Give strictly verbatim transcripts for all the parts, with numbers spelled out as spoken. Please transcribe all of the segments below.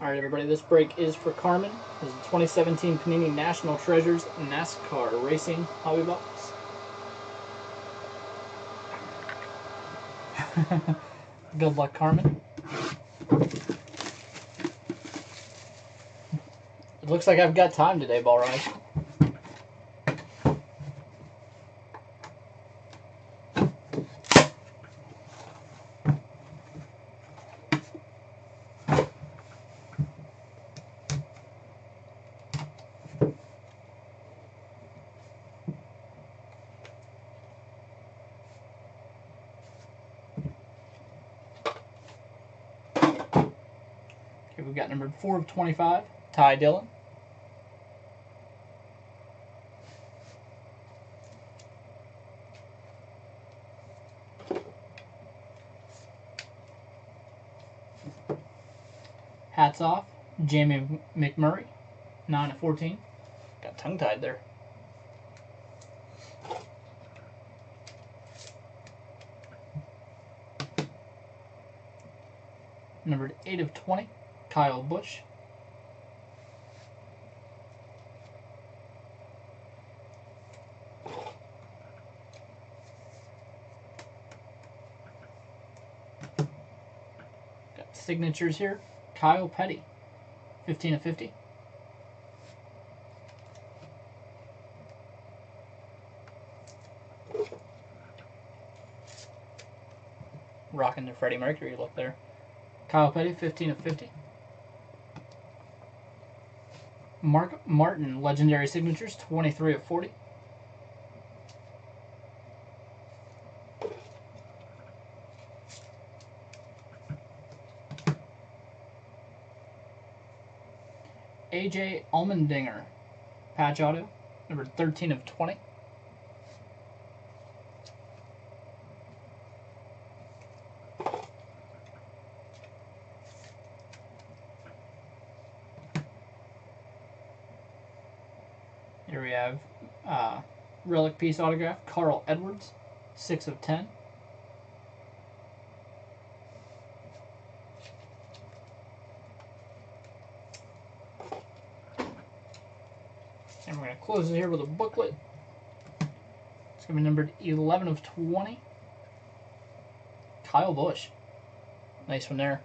All right, everybody, this break is for Carmen. This is the twenty seventeen Panini National Treasures NASCAR Racing Hobby Box. Good luck, Carmen. It looks like I've got time today, Ball Ride. We've got number four of twenty-five, Ty Dillon. Hats off, Jamie McMurray, nine of fourteen. Got tongue-tied there. Number eight of twenty. Kyle Busch. Got signatures here. Kyle Petty, fifteen of fifty. Rocking the Freddie Mercury look there. Kyle Petty, fifteen of fifty. Mark Martin, legendary signatures, twenty-three of forty. A J Allmendinger, patch auto, number thirteen of twenty. Here we have uh, relic piece autograph, Carl Edwards, six of ten. And we're going to close it here with a booklet. It's going to be numbered eleven of twenty. Kyle Busch. Nice one there.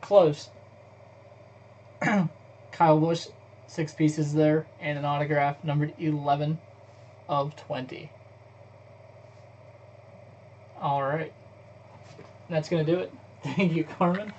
Close. Kyle Busch, six pieces there, and an autograph numbered eleven of twenty. All right. That's going to do it. Thank you, Carmen.